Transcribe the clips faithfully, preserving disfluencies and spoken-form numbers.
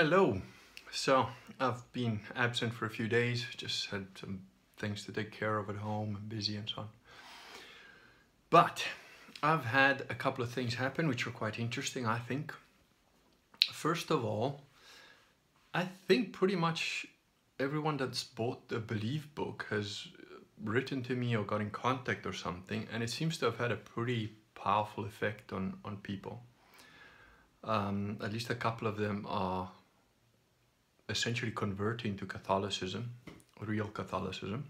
Hello. So I've been absent for a few days, just had some things to take care of at home and busy and so on. But I've had a couple of things happen which are quite interesting, I think. First of all, I think pretty much everyone that's bought the Believe book has written to me or got in contact or something, and it seems to have had a pretty powerful effect on, on people. Um, at least a couple of them are essentially converting to Catholicism, real Catholicism,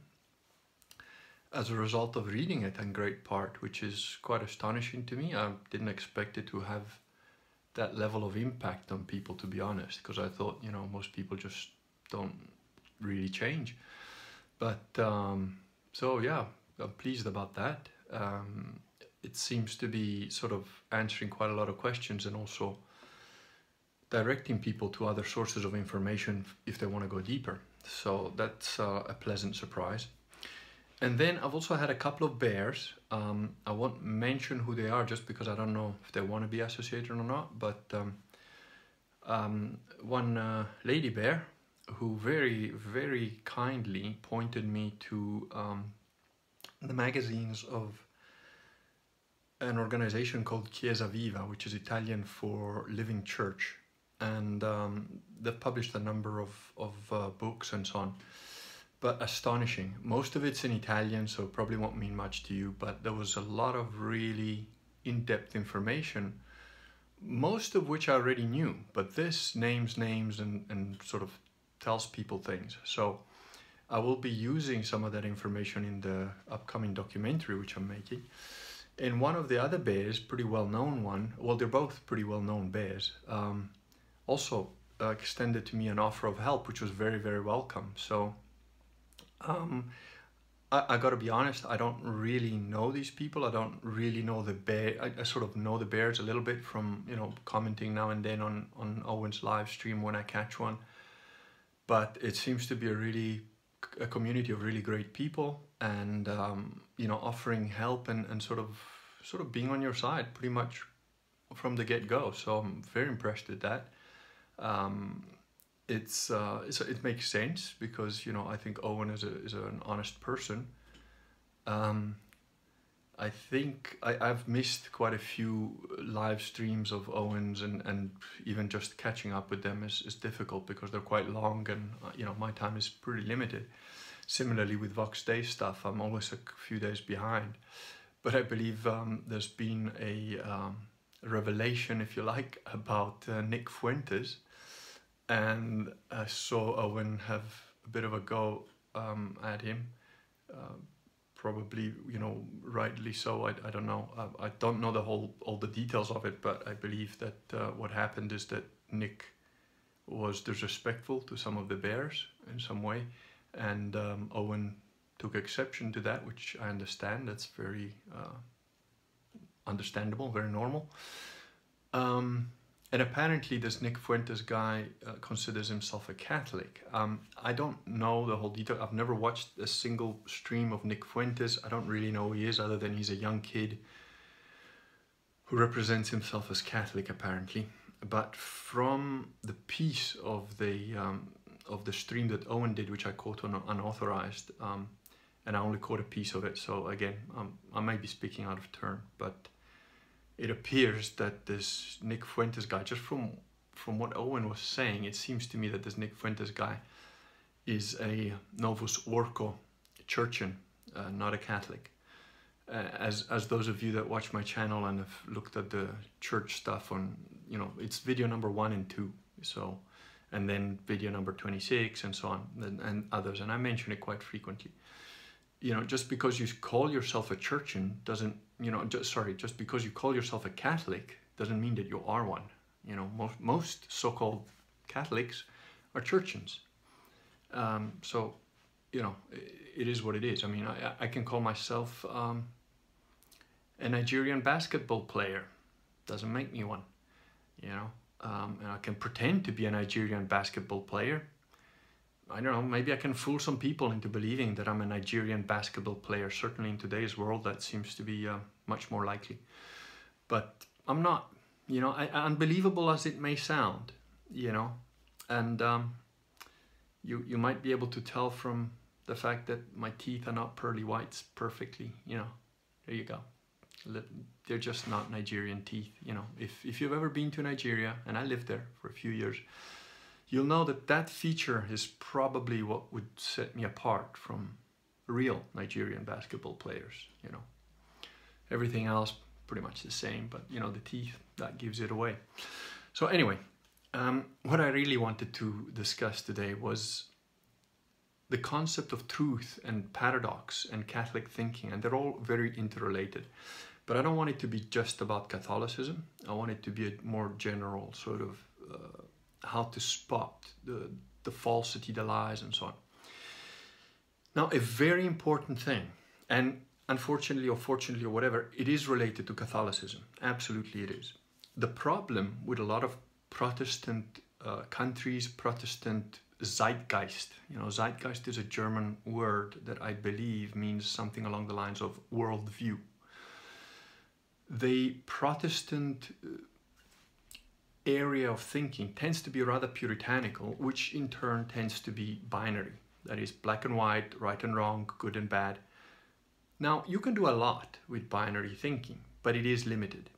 as a result of reading it in great part, which is quite astonishing to me. I didn't expect it to have that level of impact on people, to be honest, because I thought, you know, most people just don't really change. But, um, so yeah, I'm pleased about that. Um, it seems to be sort of answering quite a lot of questions and also directing people to other sources of information if they want to go deeper. So that's uh, a pleasant surprise. And then I've also had a couple of bears. Um, I won't mention who they are just because I don't know if they want to be associated or not. But um, um, one uh, lady bear who very, very kindly pointed me to um, the magazines of an organization called Chiesa Viva, which is Italian for Living Church. And um, they've published a number of, of uh, books and so on, but astonishing. Most of it's in Italian, so it probably won't mean much to you, but there was a lot of really in-depth information, most of which I already knew, but this names names and, and sort of tells people things. So I will be using some of that information in the upcoming documentary, which I'm making. And one of the other bears, pretty well-known one, well, they're both pretty well-known bears, um, also uh, extended to me an offer of help, which was very, very welcome. So um, I, I gotta be honest, I don't really know these people. I don't really know the bear. I, I sort of know the bears a little bit from, you know, commenting now and then on, on Owen's live stream when I catch one. But it seems to be a really, a community of really great people, and, um, you know, offering help and, and sort of, sort of being on your side pretty much from the get-go. So I'm very impressed with that. Um, it's, uh, it's, it makes sense because, you know, I think Owen is, a, is an honest person. Um, I think I, I've missed quite a few live streams of Owen's, and, and even just catching up with them is, is difficult because they're quite long, and, you know, my time is pretty limited. Similarly with Vox Day stuff, I'm always a few days behind. But I believe um, there's been a um, revelation, if you like, about uh, Nick Fuentes, and I saw Owen have a bit of a go um, at him. Uh, Probably, you know, rightly so. I, I don't know. I, I don't know the whole, all the details of it, but I believe that uh, what happened is that Nick was disrespectful to some of the bears in some way, and um, Owen took exception to that, which I understand. That's very uh, understandable, very normal. Um, and apparently this Nick Fuentes guy uh, considers himself a Catholic. Um, I don't know the whole detail. I've never watched a single stream of Nick Fuentes. I don't really know who he is, other than he's a young kid who represents himself as Catholic, apparently. But from the piece of the, um, of the stream that Owen did, which I caught on Unauthorized, um, and I only caught a piece of it, so again, um, I may be speaking out of turn, but it appears that this Nick Fuentes guy, just from from what Owen was saying, it seems to me that this Nick Fuentes guy is a Novus Ordo Churchian, uh, not a Catholic. Uh, as as those of you that watch my channel and have looked at the church stuff on, you know, it's video number one and two, so, and then video number twenty-six and so on, and, and others, and I mention it quite frequently. You know, just because you call yourself a Churchian doesn't, you know, just, sorry, just because you call yourself a Catholic doesn't mean that you are one. You know, most, most so-called Catholics are Churchians. Um, so, you know, it, it is what it is. I mean, I, I can call myself um, a Nigerian basketball player. Doesn't make me one, you know. Um, and I can pretend to be a Nigerian basketball player. I don't know, maybe I can fool some people into believing that I'm a Nigerian basketball player. Certainly in today's world, that seems to be uh, much more likely. But I'm not, you know, I, unbelievable as it may sound, you know, and um, you you might be able to tell from the fact that my teeth are not pearly whites perfectly, you know. There you go. They're just not Nigerian teeth, you know. If, if you've ever been to Nigeria, and I lived there for a few years, you'll know that that feature is probably what would set me apart from real Nigerian basketball players, you know. Everything else, pretty much the same, but you know, the teeth, that gives it away. So anyway, um, what I really wanted to discuss today was the concept of truth and paradox and Catholic thinking, and they're all very interrelated. But I don't want it to be just about Catholicism. I want it to be a more general sort of uh, how to spot the, the falsity, the lies, and so on. Now, a very important thing, and unfortunately or fortunately or whatever, it is related to Catholicism. Absolutely it is. The problem with a lot of Protestant uh, countries, Protestant zeitgeist, you know, zeitgeist is a German word that I believe means something along the lines of worldview. The Protestant area of thinking tends to be rather puritanical, which in turn tends to be binary. That is black and white, right and wrong, good and bad. Now, you can do a lot with binary thinking, but it is limited.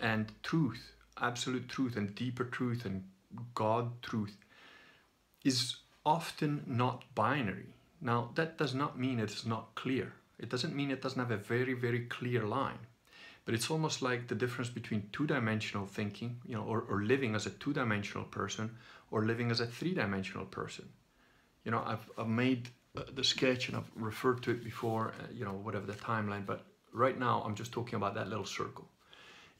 And truth, absolute truth and deeper truth and God truth is often not binary. Now, that does not mean it's not clear. It doesn't mean it doesn't have a very, very clear line. But it's almost like the difference between two-dimensional thinking, you know, or, or living as a two-dimensional person or living as a three-dimensional person. You know, I've, I've made the sketch and I've referred to it before, you know, whatever the timeline, but right now I'm just talking about that little circle.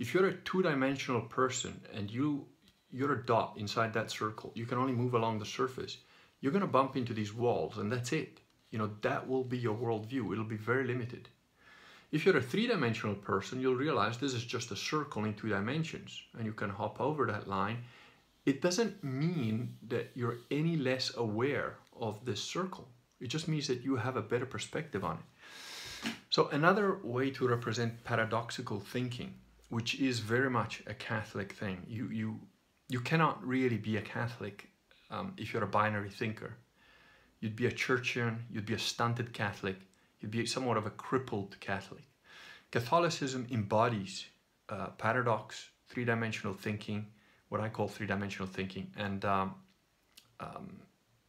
If you're a two-dimensional person and you, you're a dot inside that circle, you can only move along the surface, you're going to bump into these walls and that's it. You know, that will be your worldview. It'll be very limited. If you're a three-dimensional person, you'll realize this is just a circle in two dimensions and you can hop over that line. It doesn't mean that you're any less aware of this circle. It just means that you have a better perspective on it. So another way to represent paradoxical thinking, which is very much a Catholic thing. You, you, you cannot really be a Catholic um, if you're a binary thinker. You'd be a Churchian, you'd be a stunted Catholic, you'd be somewhat of a crippled Catholic. Catholicism embodies uh, paradox, three-dimensional thinking, what I call three-dimensional thinking. And, um, um,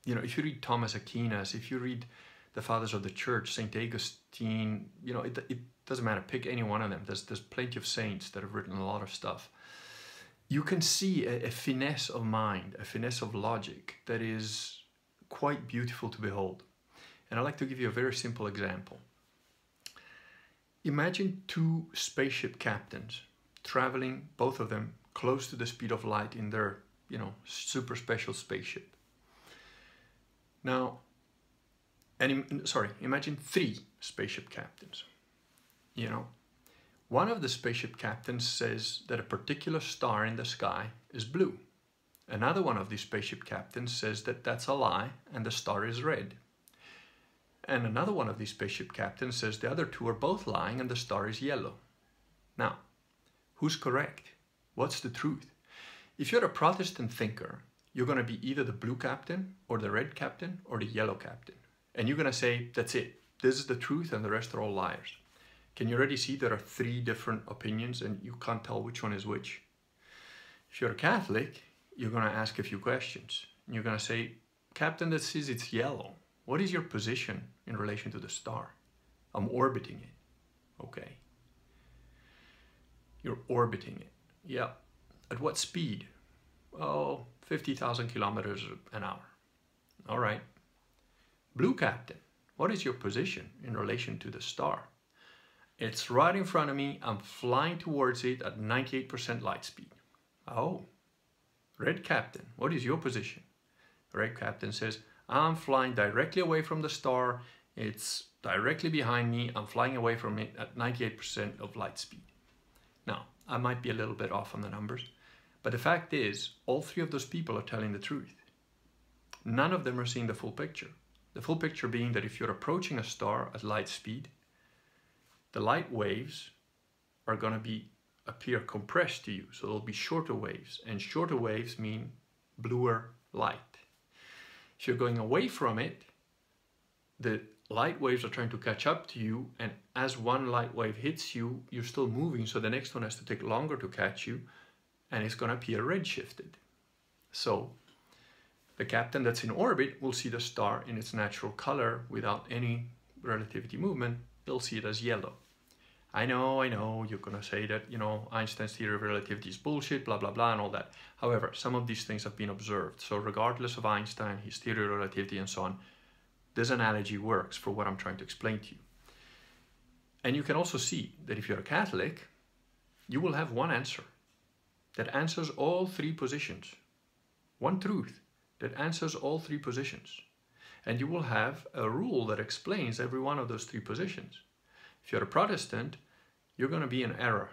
you know, if you read Thomas Aquinas, if you read the Fathers of the Church, Saint Augustine, you know, it, it doesn't matter, pick any one of them. There's, there's plenty of saints that have written a lot of stuff. You can see a, a finesse of mind, a finesse of logic that is quite beautiful to behold. And I'd like to give you a very simple example. Imagine two spaceship captains traveling, both of them, close to the speed of light in their, you know, super special spaceship. Now, and, sorry, imagine three spaceship captains, you know. One of the spaceship captains says that a particular star in the sky is blue. Another one of these spaceship captains says that that's a lie and the star is red. And another one of these spaceship captains says the other two are both lying and the star is yellow. Now, who's correct? What's the truth? If you're a Protestant thinker, you're going to be either the blue captain or the red captain or the yellow captain. And you're going to say, that's it. This is the truth and the rest are all liars. Can you already see there are three different opinions and you can't tell which one is which? If you're a Catholic, you're going to ask a few questions. You're going to say, Captain, that says it's yellow. What is your position in relation to the star? I'm orbiting it. Okay. You're orbiting it. Yeah. At what speed? Oh, fifty thousand kilometers an hour. All right. Blue Captain, what is your position in relation to the star? It's right in front of me. I'm flying towards it at ninety-eight percent light speed. Oh, red captain, what is your position? Red captain says, I'm flying directly away from the star. It's directly behind me. I'm flying away from it at ninety-eight percent of light speed. Now, I might be a little bit off on the numbers, but the fact is, all three of those people are telling the truth. None of them are seeing the full picture. The full picture being that if you're approaching a star at light speed, the light waves are going to be appear compressed to you, so they'll be shorter waves, and shorter waves mean bluer light. If you're going away from it, the light waves are trying to catch up to you, and as one light wave hits you, you're still moving, so the next one has to take longer to catch you, and it's going to appear redshifted. So the captain that's in orbit will see the star in its natural color without any relativity movement. They'll see it as yellow. I know, I know, you're going to say that, you know, Einstein's theory of relativity is bullshit, blah, blah, blah, and all that. However, some of these things have been observed. So regardless of Einstein, his theory of relativity and so on, this analogy works for what I'm trying to explain to you. And you can also see that if you're a Catholic, you will have one answer that answers all three positions. One truth that answers all three positions. And you will have a rule that explains every one of those three positions. If you're a Protestant, you're going to be in error.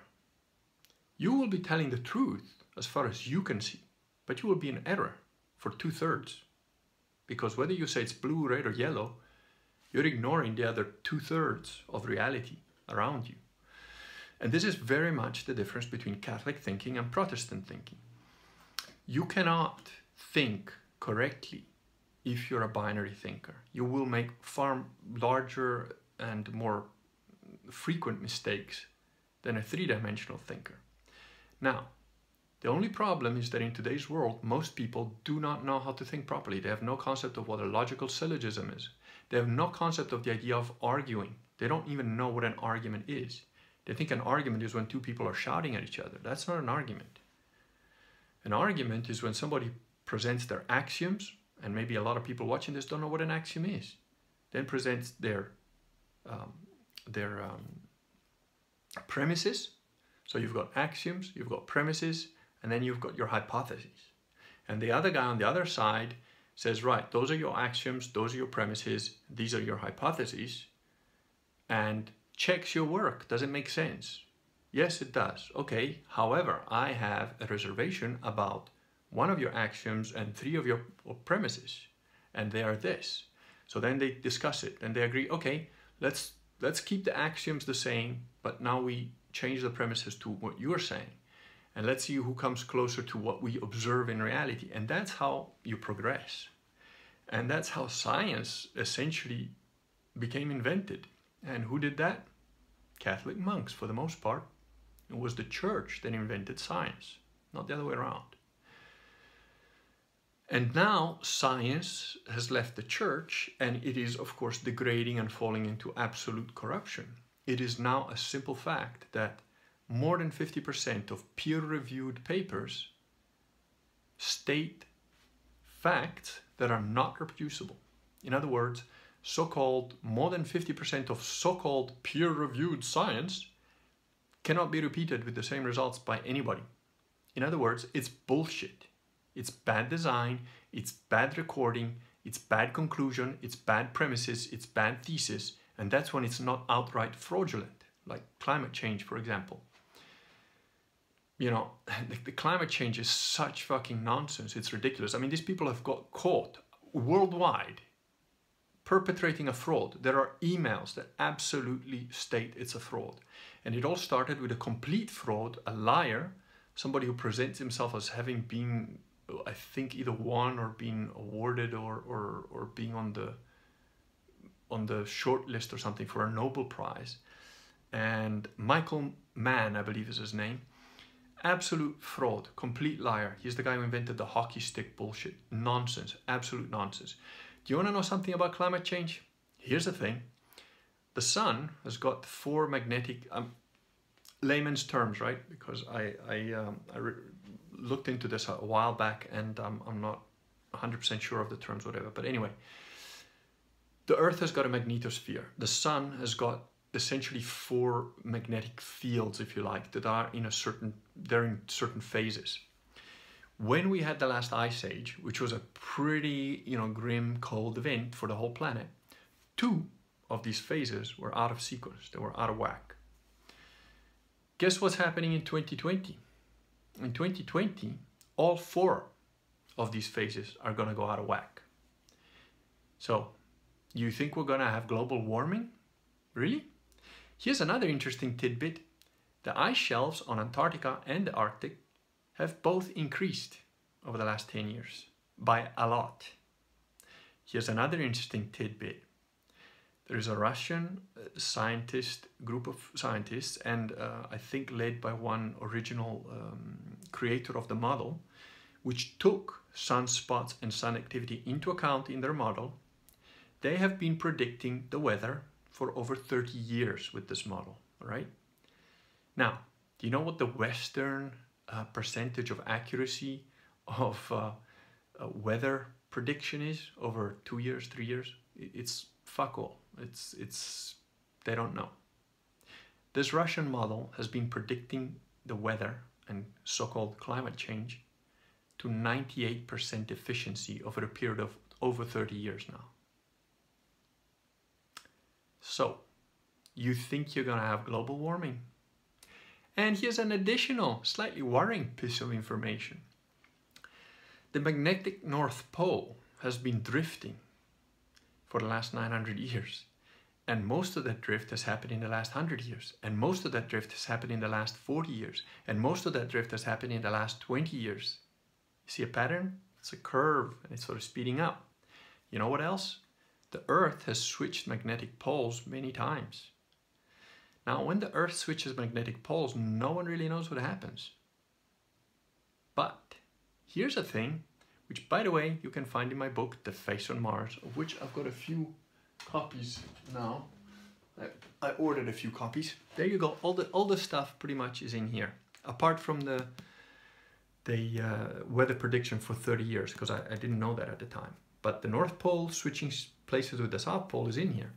You will be telling the truth as far as you can see, but you will be in error for two-thirds. Because whether you say it's blue, red, or yellow, you're ignoring the other two-thirds of reality around you. And this is very much the difference between Catholic thinking and Protestant thinking. You cannot think correctly if you're a binary thinker. You will make far larger and more frequent mistakes than a three-dimensional thinker. Now, the only problem is that in today's world, most people do not know how to think properly. They have no concept of what a logical syllogism is. They have no concept of the idea of arguing. They don't even know what an argument is. They think an argument is when two people are shouting at each other. That's not an argument. An argument is when somebody presents their axioms, and maybe a lot of people watching this don't know what an axiom is, then presents their um, their um, premises. So you've got axioms, you've got premises, and then you've got your hypotheses. And the other guy on the other side says, right, those are your axioms, those are your premises, these are your hypotheses, and checks your work. Does it make sense? Yes, it does. Okay, however, I have a reservation about one of your axioms and three of your premises, and they are this. So then they discuss it and they agree, okay, let's Let's keep the axioms the same, but now we change the premises to what you're saying. And let's see who comes closer to what we observe in reality. And that's how you progress. And that's how science essentially became invented. And who did that? Catholic monks, for the most part. It was the church that invented science, not the other way around. And now science has left the church, and it is, of course, degrading and falling into absolute corruption. It is now a simple fact that more than fifty percent of peer-reviewed papers state facts that are not reproducible. In other words, so-called more than fifty percent of so-called peer-reviewed science cannot be repeated with the same results by anybody. In other words, it's bullshit. It's bad design, it's bad recording, it's bad conclusion, it's bad premises, it's bad thesis, and that's when it's not outright fraudulent, like climate change, for example. You know, the, the climate change is such fucking nonsense, it's ridiculous. I mean, these people have got caught worldwide perpetrating a fraud. There are emails that absolutely state it's a fraud. And it all started with a complete fraud, a liar, somebody who presents himself as having been, I think, either won or being awarded or, or, or being on the, on the short list or something for a Nobel Prize. And Michael Mann, I believe is his name, absolute fraud, complete liar. He's the guy who invented the hockey stick bullshit. Nonsense, absolute nonsense. Do you want to know something about climate change? Here's the thing. The sun has got four magnetic, um, layman's terms, right? Because I, I, um, I re looked into this a while back, and um, I'm not one hundred percent sure of the terms, whatever. But anyway, the Earth has got a magnetosphere. The Sun has got essentially four magnetic fields, if you like, that are in a certain, they're in certain phases. When we had the last ice age, which was a pretty, you know, grim, cold event for the whole planet, two of these phases were out of sequence. They were out of whack. Guess what's happening in twenty twenty? In twenty twenty, all four of these phases are going to go out of whack. So, you think we're going to have global warming? Really? Here's another interesting tidbit. The ice shelves on Antarctica and the Arctic have both increased over the last ten years. by a lot. Here's another interesting tidbit. There is a Russian scientist, group of scientists, and uh, I think led by one original um, creator of the model, which took sunspots and sun activity into account in their model. They have been predicting the weather for over thirty years with this model, right? Now, do you know what the Western uh, percentage of accuracy of uh, uh, weather prediction is over two years, three years? It's fuck all. It's, it's, they don't know. This Russian model has been predicting the weather and so-called climate change to ninety-eight percent efficiency over a period of over thirty years now. So, you think you're gonna have global warming? And here's an additional, slightly worrying piece of information. The magnetic North Pole has been drifting for the last nine hundred years. And most of that drift has happened in the last one hundred years. And most of that drift has happened in the last forty years. And most of that drift has happened in the last twenty years. You see a pattern? It's a curve and it's sort of speeding up. You know what else? The Earth has switched magnetic poles many times. Now, when the Earth switches magnetic poles, no one really knows what happens. But here's a thing, which, by the way, you can find in my book, The Face on Mars, of which I've got a few copies now. I, I ordered a few copies. There you go. All the, all the stuff pretty much is in here, apart from the, the uh, weather prediction for thirty years, because I, I didn't know that at the time. But the North Pole switching places with the South Pole is in here.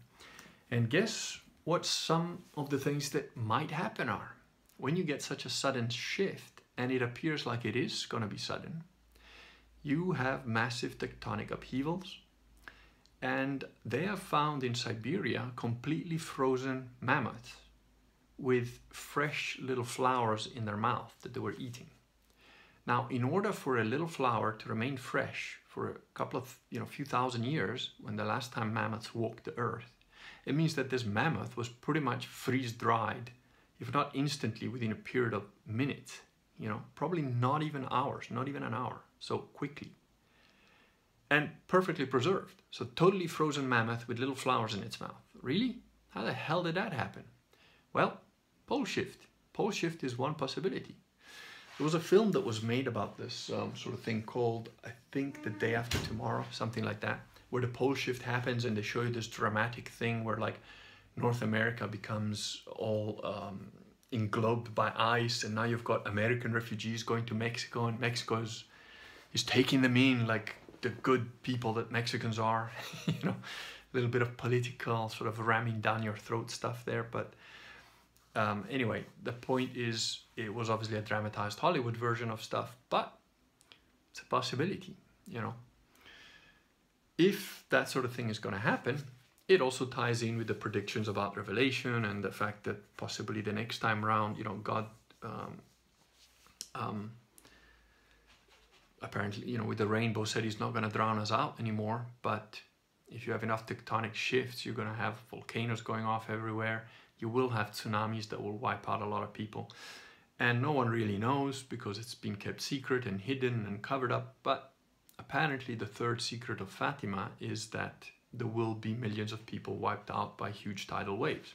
And guess what some of the things that might happen are? When you get such a sudden shift, and it appears like it is going to be sudden, you have massive tectonic upheavals, and they have found in Siberia completely frozen mammoths with fresh little flowers in their mouth that they were eating. Now, in order for a little flower to remain fresh for a couple of, you know, few thousand years, when the last time mammoths walked the earth, it means that this mammoth was pretty much freeze-dried, if not instantly, within a period of minutes, you know, probably not even hours, not even an hour. So quickly, and perfectly preserved. So totally frozen mammoth with little flowers in its mouth. Really? How the hell did that happen? Well, pole shift. Pole shift is one possibility. There was a film that was made about this um, sort of thing called, I think, The Day After Tomorrow, something like that, where the pole shift happens and they show you this dramatic thing where, like, North America becomes all um, englobed by ice, and now you've got American refugees going to Mexico, and Mexico's is taking them in like the good people that Mexicans are, you know, a little bit of political sort of ramming down your throat stuff there. But um, anyway, the point is, it was obviously a dramatized Hollywood version of stuff, but it's a possibility, you know. If that sort of thing is going to happen, it also ties in with the predictions about Revelation and the fact that possibly the next time round, you know, God, um, um, apparently, you know, with the rainbow said he's not going to drown us out anymore. But if you have enough tectonic shifts, you're going to have volcanoes going off everywhere. You will have tsunamis that will wipe out a lot of people. And no one really knows because it's been kept secret and hidden and covered up. But apparently the third secret of Fatima is that there will be millions of people wiped out by huge tidal waves.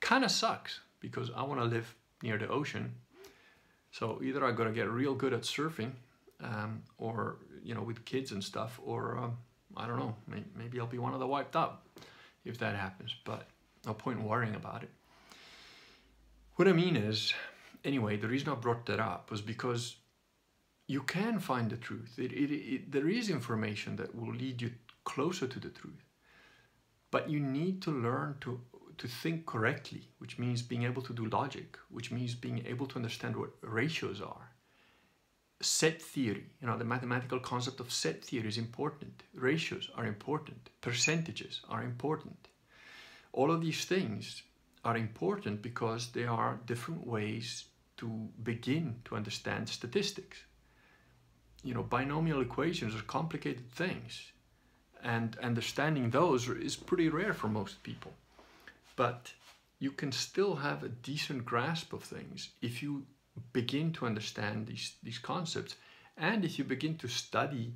Kind of sucks because I want to live near the ocean. So either I got to get real good at surfing, Um, or, you know, with kids and stuff, or um, I don't know, may maybe I'll be one of the wiped out if that happens, but no point worrying about it. What I mean is, anyway, the reason I brought that up was because you can find the truth. It, it, it, there is information that will lead you closer to the truth, but you need to learn to, to think correctly, which means being able to do logic, which means being able to understand what ratios are. Set theory, you know, the mathematical concept of set theory is important. Ratios are important. Percentages are important. All of these things are important because they are different ways to begin to understand statistics. You know, binomial equations are complicated things, and understanding those is pretty rare for most people. But you can still have a decent grasp of things if you begin to understand these, these concepts, and if you begin to study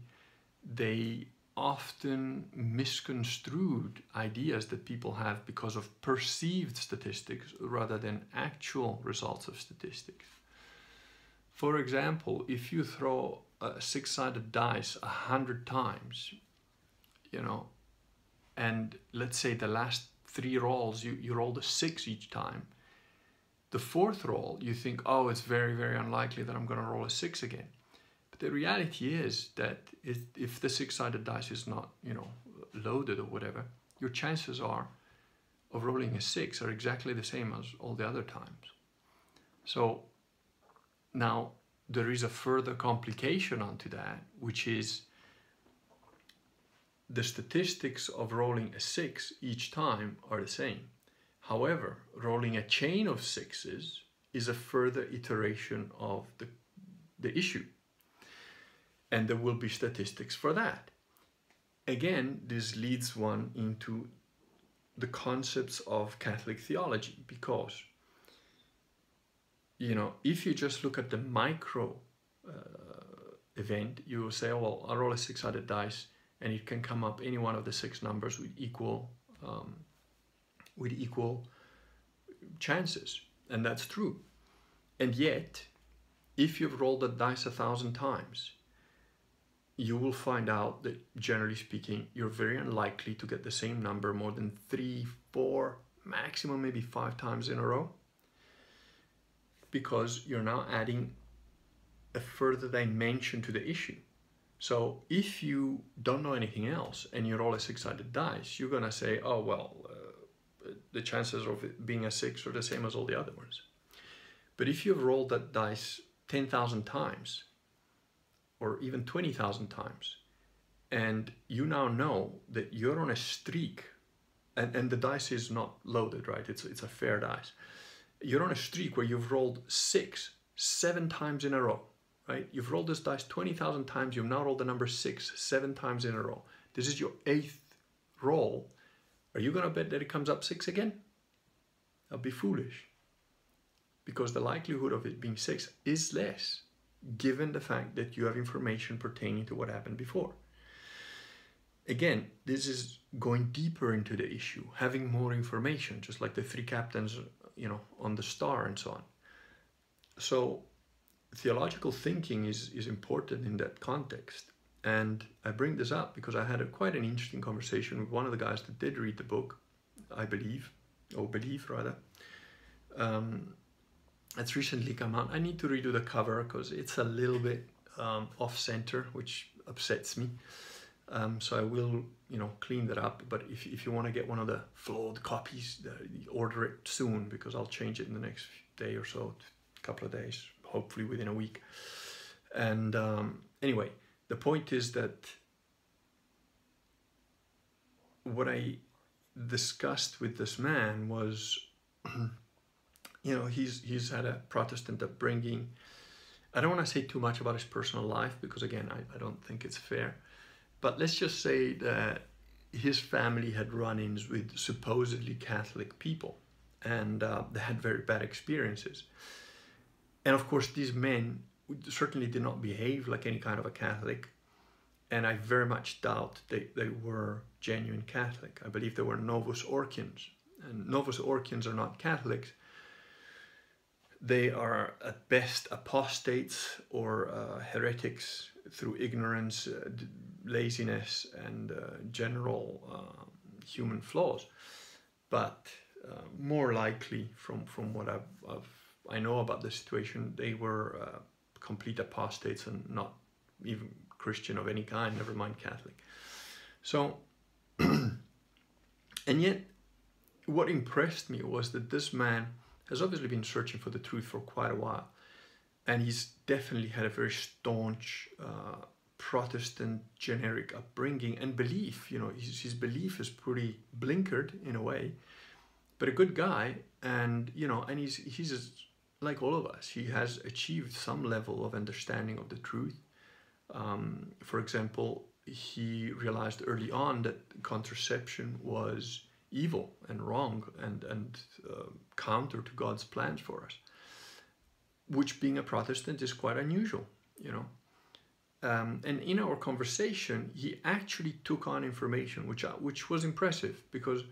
they often misconstrued ideas that people have because of perceived statistics rather than actual results of statistics. For example, if you throw a six-sided dice a hundred times, you know, and let's say the last three rolls, you, you rolled a six each time. The fourth roll, you think, oh, it's very, very unlikely that I'm going to roll a six again. But the reality is that if, if the six-sided dice is not, you know, loaded or whatever, your chances are of rolling a six are exactly the same as all the other times. So now there is a further complication onto that, which is the statistics of rolling a six each time are the same. However, rolling a chain of sixes is a further iteration of the, the issue. And there will be statistics for that. Again, this leads one into the concepts of Catholic theology, because, you know, if you just look at the micro uh, event, you will say, oh, well, I roll a six-sided dice and it can come up any one of the six numbers with equal um, with equal chances. And that's true. And yet, if you've rolled the dice a thousand times, you will find out that, generally speaking, you're very unlikely to get the same number more than three, four, maximum maybe five times in a row, because you're now adding a further dimension to the issue. So if you don't know anything else and you roll a six-sided dice, you're gonna say, oh, well, uh, the chances of it being a six are the same as all the other ones. But if you've rolled that dice ten thousand times, or even twenty thousand times, and you now know that you're on a streak, and, and the dice is not loaded, right? It's, it's a fair dice. You're on a streak where you've rolled six, seven times in a row, right? You've rolled this dice twenty thousand times, you've now rolled the number six, seven times in a row. This is your eighth roll. Are you gonna bet that it comes up six again? That would be foolish, because the likelihood of it being six is less, given the fact that you have information pertaining to what happened before. Again, this is going deeper into the issue, having more information, just like the three captains, you know, on the star and so on. So theological thinking is, is important in that context. And I bring this up because I had a, quite an interesting conversation with one of the guys that did read the book, I believe, or Believe rather. Um, It's recently come out. I need to redo the cover because it's a little bit um, off-center, which upsets me. Um, so I will, you know, clean that up. But if, if you want to get one of the flawed copies, uh, order it soon, because I'll change it in the next day or so, a couple of days, hopefully within a week. And um, anyway, the point is that what I discussed with this man was... You know, he's, he's had a Protestant upbringing. I don't want to say too much about his personal life because, again, I, I don't think it's fair. But let's just say that his family had run-ins with supposedly Catholic people, and uh, they had very bad experiences. And, of course, these men certainly did not behave like any kind of a Catholic, and I very much doubt they, they were genuine Catholic. I believe they were Novus Orchians, and Novus Orchians are not Catholics. They are at best apostates or uh, heretics through ignorance, uh, laziness, and uh, general um, human flaws. But uh, more likely, from, from what I've, I've, I know about the situation, they were uh, complete apostates and not even Christian of any kind, never mind Catholic. So, and yet, what impressed me was that this man has obviously been searching for the truth for quite a while. And he's definitely had a very staunch uh, Protestant generic upbringing and belief. You know, his, his belief is pretty blinkered in a way, but a good guy. And, you know, and he's, he's like all of us. He has achieved some level of understanding of the truth. Um, for example, he realized early on that contraception was evil and wrong and, and uh, counter to God's plans for us, which being a Protestant is quite unusual, you know. Um, and in our conversation, he actually took on information, which, I, which was impressive, because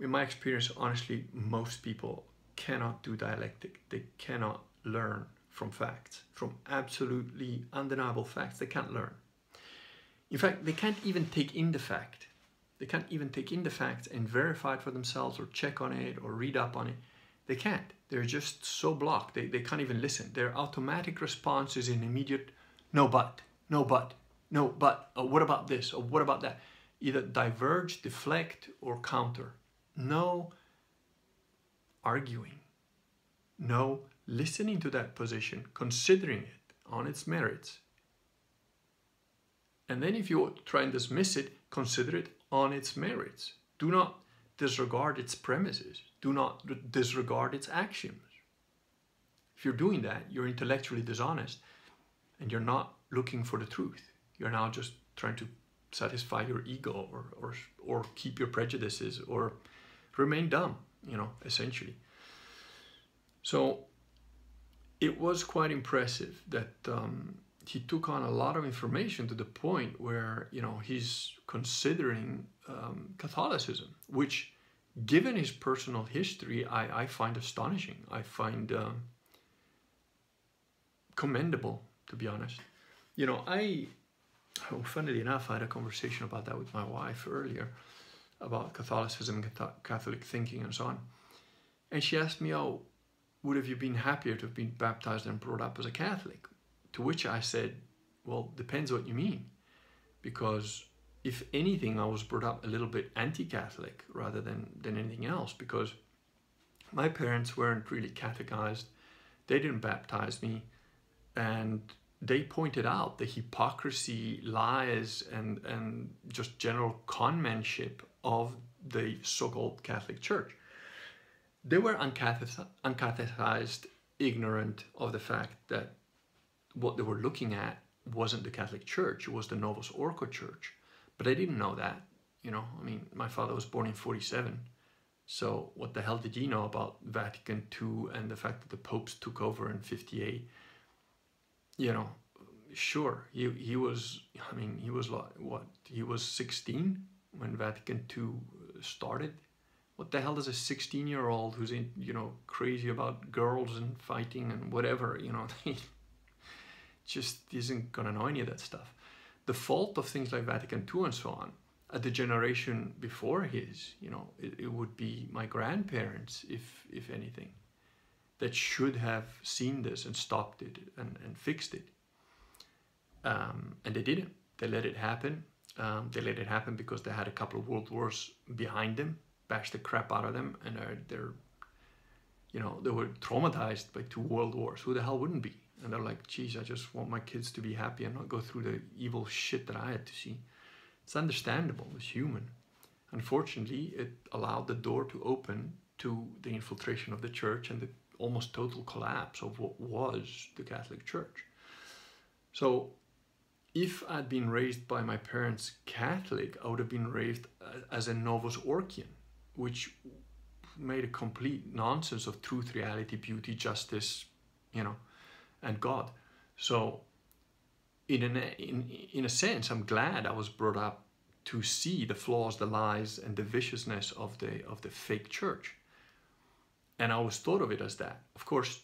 in my experience, honestly, most people cannot do dialectic. They cannot learn from facts, from absolutely undeniable facts. They can't learn. In fact, they can't even take in the fact. They can't even take in the facts and verify it for themselves or check on it or read up on it. They can't. They're just so blocked. They, they can't even listen. Their automatic response is an immediate no but, no but, no but, or what about this, or what about that? Either diverge, deflect, or counter. No arguing. No listening to that position, considering it on its merits. And then if you try and dismiss it, consider it on its merits. Do not disregard its premises. Do not disregard its axioms. If you're doing that, you're intellectually dishonest, and you're not looking for the truth. You're now just trying to satisfy your ego, or, or, or keep your prejudices, or remain dumb, you know, essentially. So it was quite impressive that um, he took on a lot of information to the point where, you know, he's considering um, Catholicism, which, given his personal history, I, I find astonishing. I find um, commendable, to be honest. You know, I, oh, funnily enough, I had a conversation about that with my wife earlier, about Catholicism, Catholic thinking, and so on. And she asked me, oh, would have you been happier to have been baptized and brought up as a Catholic? To which I said, well, depends what you mean. Because if anything, I was brought up a little bit anti-Catholic rather than, than anything else, because my parents weren't really catechized. They didn't baptize me. And they pointed out the hypocrisy, lies, and, and just general conmanship of the so-called Catholic Church. They were uncatechized, ignorant of the fact that what they were looking at wasn't the Catholic Church, it was the Novus Ordo Church. But I didn't know that, you know, I mean, my father was born in forty-seven. So what the hell did he know about Vatican two and the fact that the popes took over in fifty-eight? You know, sure, he, he was, I mean, he was like, what, he was sixteen when Vatican two started. What the hell does a sixteen-year-old who's, in, you know, crazy about girls and fighting and whatever, you know, just isn't going to know any of that stuff. The fault of things like Vatican two and so on, at the generation before his, you know, it, it would be my grandparents, if, if anything, that should have seen this and stopped it and, and fixed it. Um, and they didn't. They let it happen. Um, they let it happen because they had a couple of world wars behind them. Bashed the crap out of them, and are, they're, you know, they were traumatized by two world wars. Who the hell wouldn't be? And they're like, geez, I just want my kids to be happy and not go through the evil shit that I had to see. It's understandable, it's human. Unfortunately, it allowed the door to open to the infiltration of the church and the almost total collapse of what was the Catholic Church. So, if I'd been raised by my parents Catholic, I would have been raised as a Novus Orchian, which made a complete nonsense of truth, reality, beauty, justice, you know, and God. So in, an, in, in a sense, I'm glad I was brought up to see the flaws, the lies, and the viciousness of the, of the fake church. And I always thought of it as that. Of course,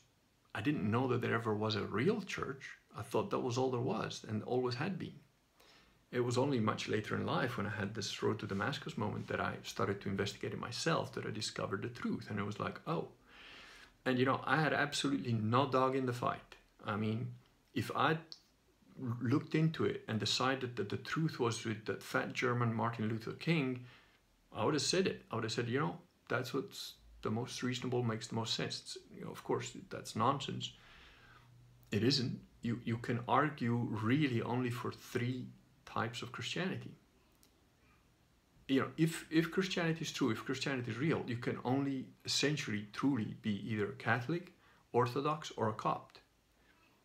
I didn't know that there ever was a real church. I thought that was all there was and always had been. It was only much later in life, when I had this road to Damascus moment, that I started to investigate it myself, that I discovered the truth. And it was like, oh. And, you know, I had absolutely no dog in the fight. I mean, if I looked into it and decided that the truth was with that fat German Martin Luther King, I would have said it. I would have said, you know, that's what's the most reasonable, makes the most sense. It's, you know, of course, that's nonsense. It isn't. You, you can argue really only for three types of Christianity. You know, if, if Christianity is true, if Christianity is real, you can only essentially truly be either Catholic, Orthodox, or a Copt.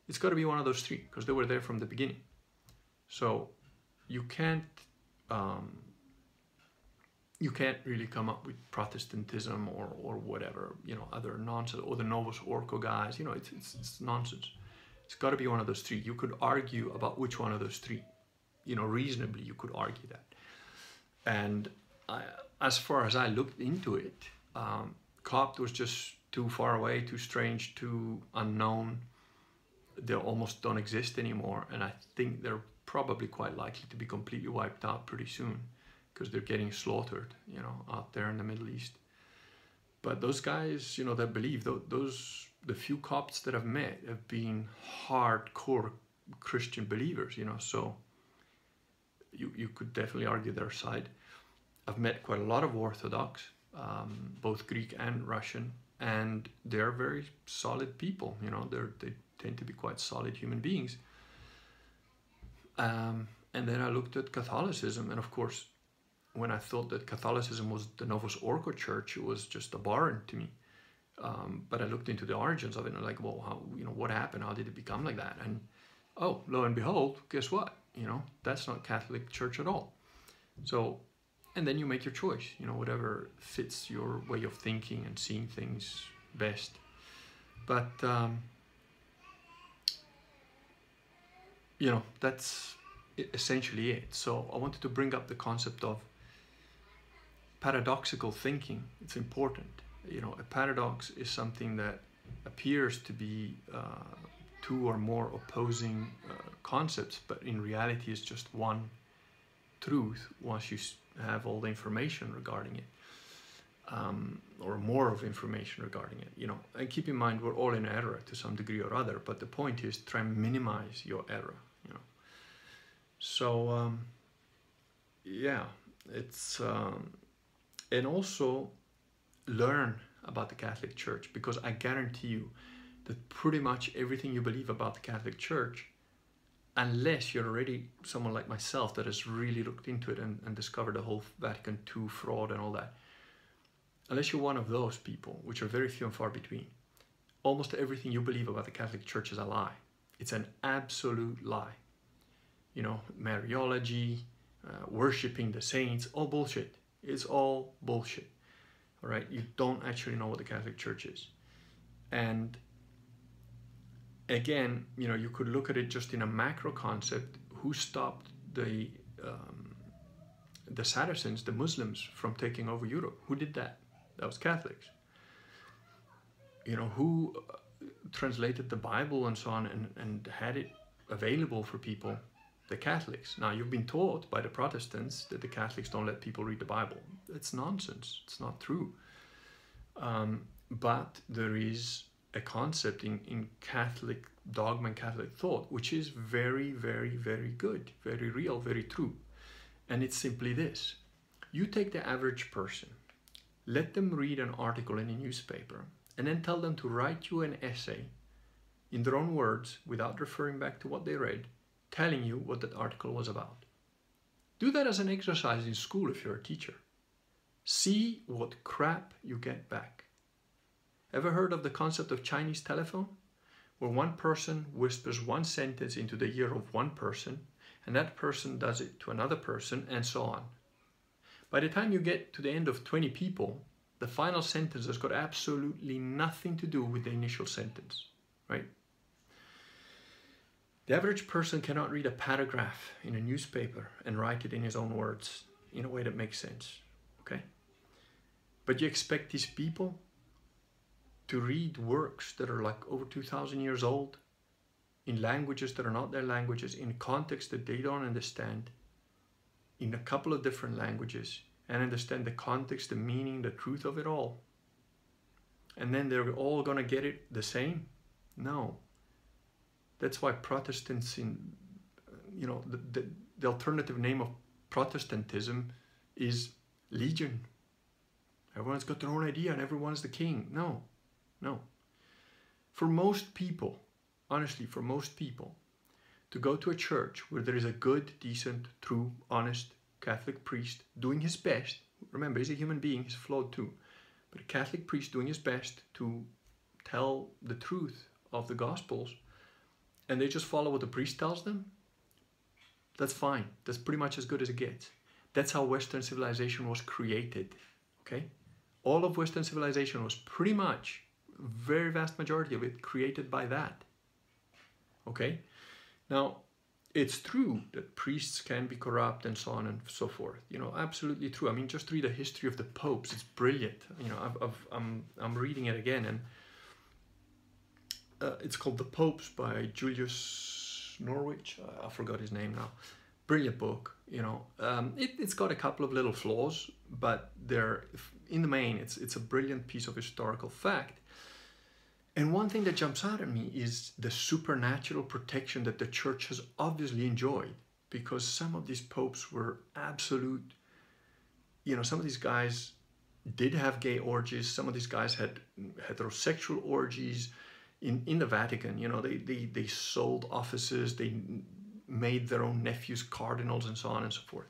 It's got to be one of those three, because they were there from the beginning. So you can't, um, you can't really come up with Protestantism or, or whatever, you know, other nonsense, or the Novus Ordo guys, you know, it's, it's, it's nonsense. It's got to be one of those three. You could argue about which one of those three. You know, reasonably, you could argue that. And I, as far as I looked into it, um, Copt was just too far away, too strange, too unknown. They almost don't exist anymore. And I think they're probably quite likely to be completely wiped out pretty soon, because they're getting slaughtered, you know, out there in the Middle East. But those guys, you know, that believe, those, the few Copts that I've met have been hardcore Christian believers, you know, so you, you could definitely argue their side. I've met quite a lot of Orthodox, um, both Greek and Russian, and they're very solid people, you know, they're, they tend to be quite solid human beings. Um, and then I looked at Catholicism, and of course, when I thought that Catholicism was the Novus Ordo church, it was just abhorrent to me. Um, but I looked into the origins of it, and I'm like, well, how, you know, what happened? How did it become like that? And oh, lo and behold, guess what? You know, that's not Catholic church at all. So, and then you make your choice, you know, whatever fits your way of thinking and seeing things best. But, um, you know, that's essentially it. So I wanted to bring up the concept of paradoxical thinking. It's important. You know, a paradox is something that appears to be uh, two or more opposing uh, concepts, but in reality is just one truth once you have all the information regarding it, um, or more of information regarding it, you know. And keep in mind, we're all in error to some degree or other, but the point is try and minimize your error, you know. So, um, yeah, it's... Um, and also... learn about the Catholic Church, because I guarantee you that pretty much everything you believe about the Catholic Church, unless you're already someone like myself that has really looked into it and, and discovered the whole Vatican two fraud and all that, unless you're one of those people, which are very few and far between, almost everything you believe about the Catholic Church is a lie. It's an absolute lie. You know, Mariology, uh, worshipping the saints, all bullshit. It's all bullshit. Right? You don't actually know what the Catholic Church is. And again, you know, you could look at it just in a macro concept. Who stopped the um, the Saracens, the Muslims, from taking over Europe? Who did that? That was Catholics. You know, who translated the Bible and so on and, and had it available for people? The Catholics. Now, you've been taught by the Protestants that the Catholics don't let people read the Bible. It's nonsense. It's not true. Um, but there is a concept in, in Catholic dogma and Catholic thought, which is very, very, very good, very real, very true. And it's simply this. You take the average person, let them read an article in a newspaper, and then tell them to write you an essay in their own words without referring back to what they read, telling you what that article was about. Do that as an exercise in school if you're a teacher. See what crap you get back. Ever heard of the concept of Chinese telephone? Where one person whispers one sentence into the ear of one person, and that person does it to another person, and so on. By the time you get to the end of twenty people, the final sentence has got absolutely nothing to do with the initial sentence, right? The average person cannot read a paragraph in a newspaper and write it in his own words in a way that makes sense, okay? But you expect these people to read works that are like over two thousand years old, in languages that are not their languages, in contexts that they don't understand, in a couple of different languages, and understand the context, the meaning, the truth of it all. And then they're all gonna get it the same? No. That's why Protestants, in, you know, the, the, the alternative name of Protestantism is Legion. Everyone's got their own idea and everyone's the king. No, no. For most people, honestly, for most people, to go to a church where there is a good, decent, true, honest Catholic priest doing his best, remember, he's a human being, he's flawed too, but a Catholic priest doing his best to tell the truth of the Gospels, and they just follow what the priest tells them, that's fine. That's pretty much as good as it gets. That's how Western civilization was created, okay? All of Western civilization was pretty much, very vast majority of it, created by that. Okay? Now, it's true that priests can be corrupt and so on and so forth. You know, absolutely true. I mean, just read the history of the popes. It's brilliant. You know, I've, I've, I'm, I'm reading it again, and uh, it's called The Popes by Julius Norwich. I, I forgot his name now. Brilliant book. You know, um, it, it's got a couple of little flaws, but they're, in the main, it's, it's a brilliant piece of historical fact. And one thing that jumps out at me is the supernatural protection that the church has obviously enjoyed, because some of these popes were absolute, you know, some of these guys did have gay orgies, some of these guys had heterosexual orgies in, in the Vatican, you know, they, they, they sold offices, they made their own nephews cardinals and so on and so forth.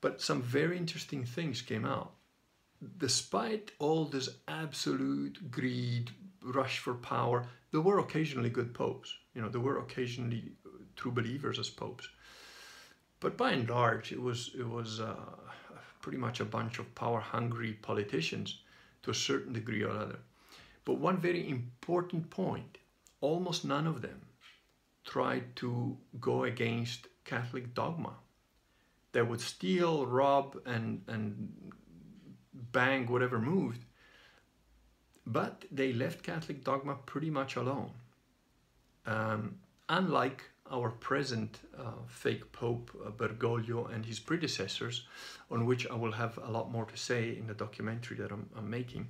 But some very interesting things came out. Despite all this absolute greed, rush for power, there were occasionally good popes. You know, there were occasionally true believers as popes. But by and large, it was it was uh, pretty much a bunch of power-hungry politicians to a certain degree or other. But one very important point: almost none of them tried to go against Catholic dogma. They would steal, rob, and and bang whatever moved. But they left Catholic dogma pretty much alone. Um, unlike our present uh, fake Pope uh, Bergoglio and his predecessors, on which I will have a lot more to say in the documentary that I'm, I'm making,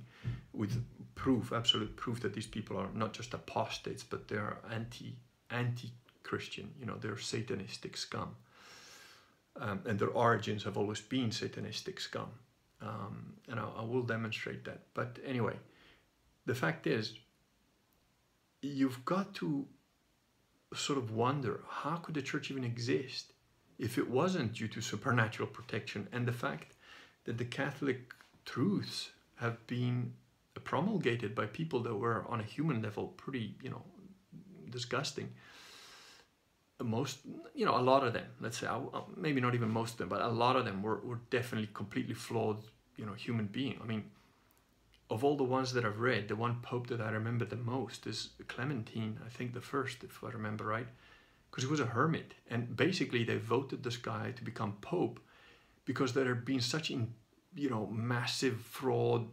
with proof, absolute proof that these people are not just apostates, but they're anti, anti-Christian, you know, they're satanistic scum. Um, and their origins have always been satanistic scum. Um, and I, I will demonstrate that, but anyway. The fact is, you've got to sort of wonder, how could the church even exist if it wasn't due to supernatural protection and the fact that the Catholic truths have been promulgated by people that were on a human level pretty, you know, disgusting. Most, you know, a lot of them, let's say, maybe not even most of them, but a lot of them were, were definitely completely flawed, you know, human beings. I mean, of all the ones that I've read, the one pope that I remember the most is Clementine, I think the first, if I remember right, because he was a hermit. And basically they voted this guy to become pope because there had been such, in, you know, massive fraud,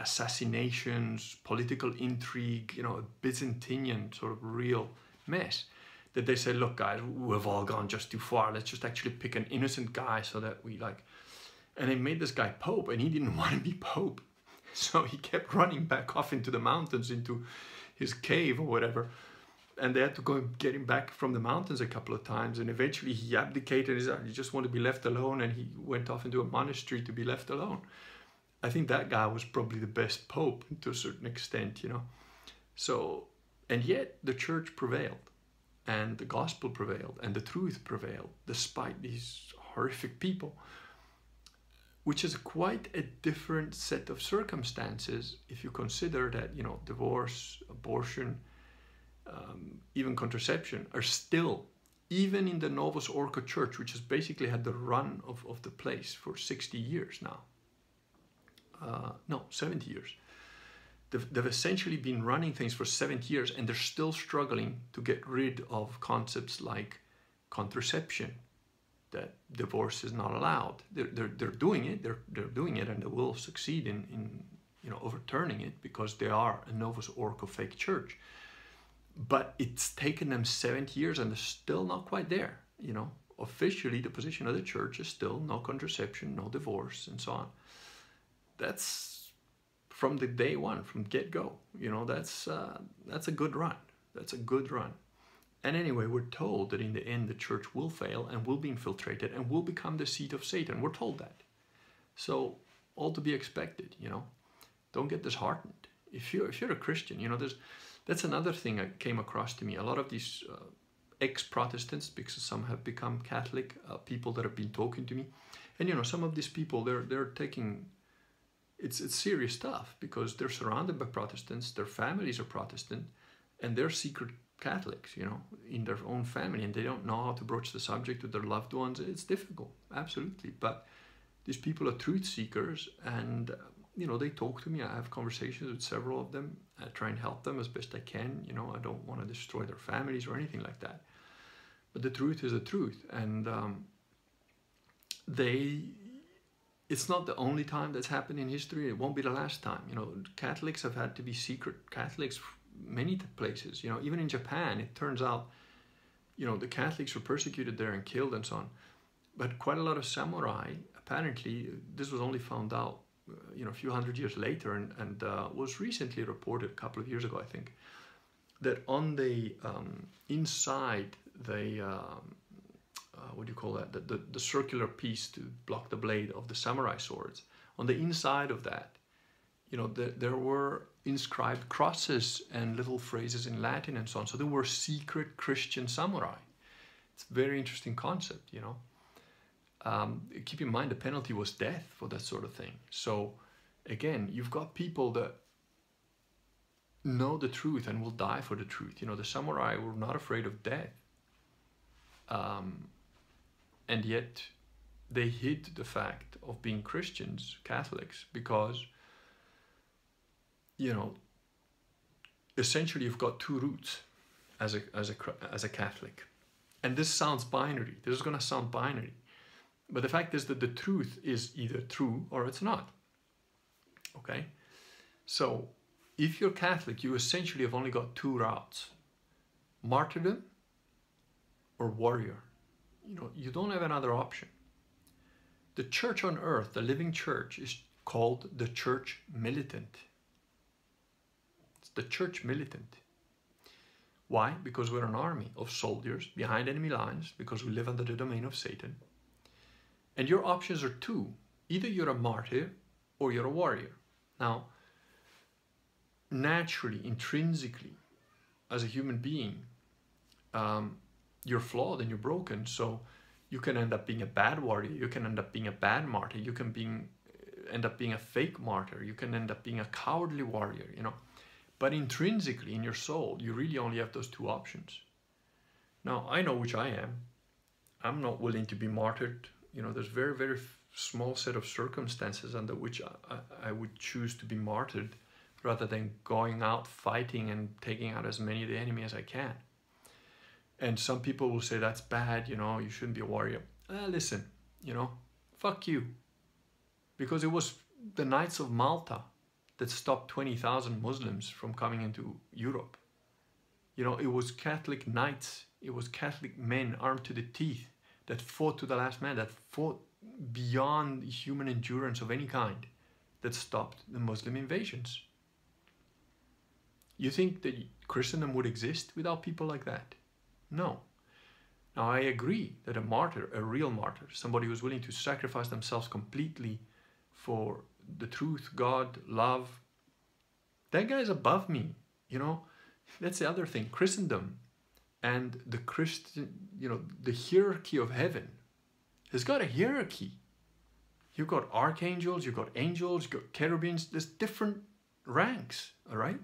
assassinations, political intrigue, you know, a Byzantinian sort of real mess, that they said, look guys, we've all gone just too far. Let's just actually pick an innocent guy so that we like... And they made this guy pope, and he didn't want to be pope. So he kept running back off into the mountains, into his cave or whatever. And they had to go and get him back from the mountains a couple of times. And eventually he abdicated. He just wanted to be left alone. And he went off into a monastery to be left alone. I think that guy was probably the best pope to a certain extent, you know. So, and yet the church prevailed. And the gospel prevailed. And the truth prevailed, despite these horrific people. Which is quite a different set of circumstances if you consider that, you know, divorce, abortion, um, even contraception are still, even in the Novus Ordo Church, which has basically had the run of, of the place for sixty years now, uh, no, seventy years. They've, they've essentially been running things for seventy years, and they're still struggling to get rid of concepts like contraception. That divorce is not allowed. They're, they're, they're doing it, they're, they're doing it, and they will succeed in, in, you know, overturning it, because they are a Novus Ordo fake church. But it's taken them seventy years, and they're still not quite there, you know. Officially, the position of the church is still no contraception, no divorce, and so on. That's from the day one, from get-go, you know, that's, uh, that's a good run, that's a good run. And anyway, we're told that in the end, the church will fail and will be infiltrated and will become the seat of Satan. We're told that. So all to be expected, you know, don't get disheartened. If you're, if you're a Christian, you know, there's, that's another thing that came across to me. A lot of these uh, ex-Protestants, because some have become Catholic, uh, people that have been talking to me. And, you know, some of these people, they're, they're taking, it's, it's serious stuff, because they're surrounded by Protestants, their families are Protestant, and they're secret Catholics, you know, in their own family, and they don't know how to broach the subject with their loved ones. It's difficult, absolutely. But these people are truth seekers, and you know, they talk to me. I have conversations with several of them. I try and help them as best I can. You know, I don't want to destroy their families or anything like that. But the truth is the truth. And um, they, it's not the only time that's happened in history. It won't be the last time. You know, Catholics have had to be secret Catholics many places. You know, even in Japan, it turns out, you know, the Catholics were persecuted there and killed and so on. But quite a lot of samurai, apparently, this was only found out, you know, a few hundred years later, and, and uh, was recently reported a couple of years ago, I think, that on the um, inside, the, um, uh, what do you call that, the, the, the circular piece to block the blade of the samurai swords, on the inside of that, you know, the, there were inscribed crosses and little phrases in Latin and so on. So there were secret Christian samurai. It's a very interesting concept, you know. Um, keep in mind the penalty was death for that sort of thing. So again, you've got people that know the truth and will die for the truth. You know, the samurai were not afraid of death. Um, and yet they hid the fact of being Christians, Catholics, because, you know, essentially you've got two roots as a, as a, as a Catholic. And this sounds binary. This is going to sound binary. But the fact is that the truth is either true or it's not. Okay? So, if you're Catholic, you essentially have only got two routes. Martyrdom or warrior. You know, you don't have another option. The church on earth, the living church, is called the church militant. It's the church militant. Why? Because we're an army of soldiers behind enemy lines, because we live under the domain of Satan. And your options are two. Either you're a martyr or you're a warrior. Now, naturally, intrinsically, as a human being, um, you're flawed and you're broken. So you can end up being a bad warrior. You can end up being a bad martyr. You can being, end up being a fake martyr. You can end up being a cowardly warrior, you know. But intrinsically, in your soul, you really only have those two options. Now, I know which I am. I'm not willing to be martyred. You know, there's very, very small set of circumstances under which I, I, I would choose to be martyred rather than going out fighting and taking out as many of the enemy as I can. And some people will say, that's bad, you know, you shouldn't be a warrior. Uh, listen, you know, fuck you. Because it was the Knights of Malta that stopped twenty thousand Muslims from coming into Europe. You know, it was Catholic knights, it was Catholic men armed to the teeth that fought to the last man, that fought beyond human endurance of any kind, that stopped the Muslim invasions. You think that Christendom would exist without people like that? No. Now, I agree that a martyr, a real martyr, somebody who's willing to sacrifice themselves completely for the truth, God, love, that guy's above me, you know? That's the other thing. Christendom and the Christian, you know, the hierarchy of heaven has got a hierarchy. You've got archangels, you've got angels, you've got cherubims. There's different ranks, all right?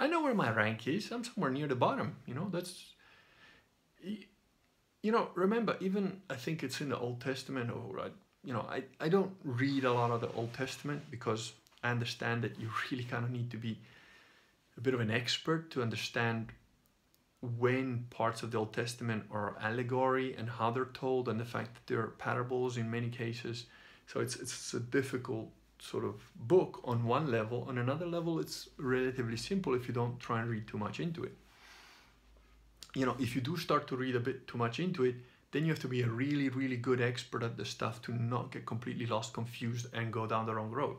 I know where my rank is. I'm somewhere near the bottom, you know. That's, you know, remember, even I think it's in the Old Testament, or, I, you know, I, I don't read a lot of the Old Testament because I understand that you really kind of need to be a bit of an expert to understand when parts of the Old Testament are allegory and how they're told, and the fact that there are parables in many cases. So it's, it's a difficult sort of book on one level. On another level, it's relatively simple if you don't try and read too much into it. You know, if you do start to read a bit too much into it, then you have to be a really, really good expert at the stuff to not get completely lost, confused, and go down the wrong road.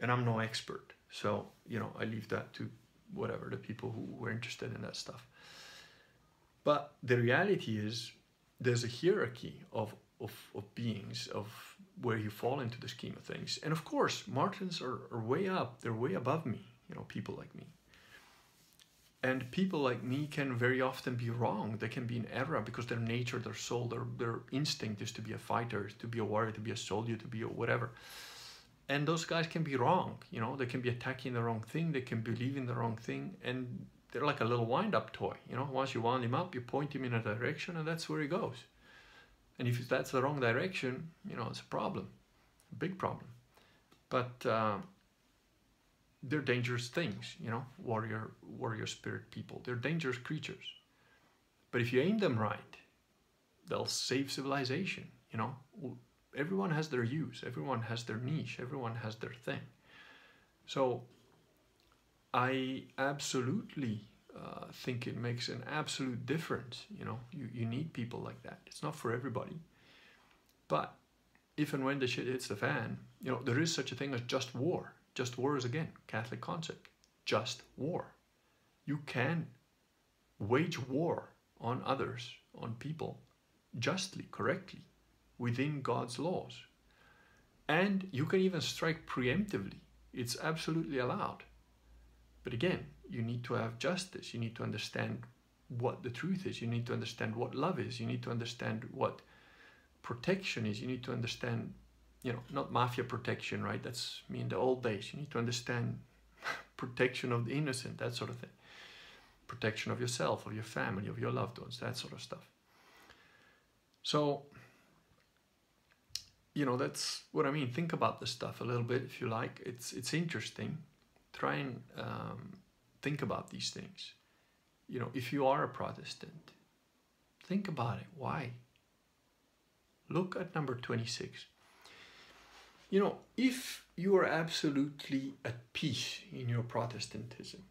And I'm no expert. So, you know, I leave that to whatever, the people who were interested in that stuff. But the reality is there's a hierarchy of, of, of beings, of where you fall into the scheme of things. And of course, martyrs are, are way up. They're way above me, you know, people like me. And people like me can very often be wrong. They can be in error because their nature, their soul, their, their instinct is to be a fighter, to be a warrior, to be a soldier, to be a whatever. And those guys can be wrong, you know, they can be attacking the wrong thing, they can believe in the wrong thing, and they're like a little wind-up toy, you know. Once you wind him up, you point him in a direction, and that's where he goes. And if that's the wrong direction, you know, it's a problem, a big problem. But uh, they're dangerous things, you know, warrior, warrior spirit people. They're dangerous creatures. But if you aim them right, they'll save civilization, you know. Everyone has their use, everyone has their niche, everyone has their thing. So I absolutely uh, think it makes an absolute difference, you know. You, you need people like that. It's not for everybody. But if and when the shit hits the fan, you know, there is such a thing as just war. Just war is, again, Catholic concept. Just war. You can wage war on others, on people, justly, correctly, within God's laws. And you can even strike preemptively. It's absolutely allowed. But again, you need to have justice. You need to understand what the truth is. You need to understand what love is. You need to understand what protection is. You need to understand, you know, not mafia protection, right? That's me in the old days. You need to understand protection of the innocent, that sort of thing. Protection of yourself, of your family, of your loved ones, that sort of stuff. So, you know, that's what I mean. Think about this stuff a little bit if you like. It's, it's interesting. Try and um, think about these things. You know, if you are a Protestant, think about it. Why? Look at number twenty-six. You know, if you are absolutely at peace in your Protestantism,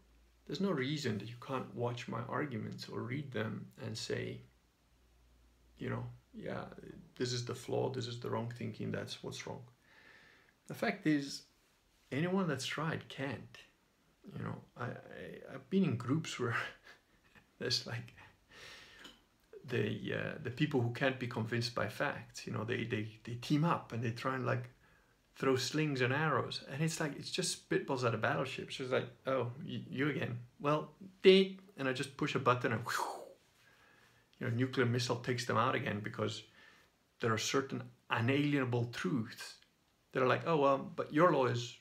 there's no reason that you can't watch my arguments or read them and say, you know, yeah, this is the flaw, this is the wrong thinking, that's what's wrong. The fact is, anyone that's tried can't. You know, I, I, I've been in groups where there's like the, uh, the people who can't be convinced by facts, you know, they, they, they team up and they try and like, throw slings and arrows, and it's like, it's just spitballs out of battleships. It's like, oh, you again. Well, ding, and I just push a button and whew, you know, nuclear missile takes them out again, because there are certain unalienable truths that are like, oh, well, but your law is,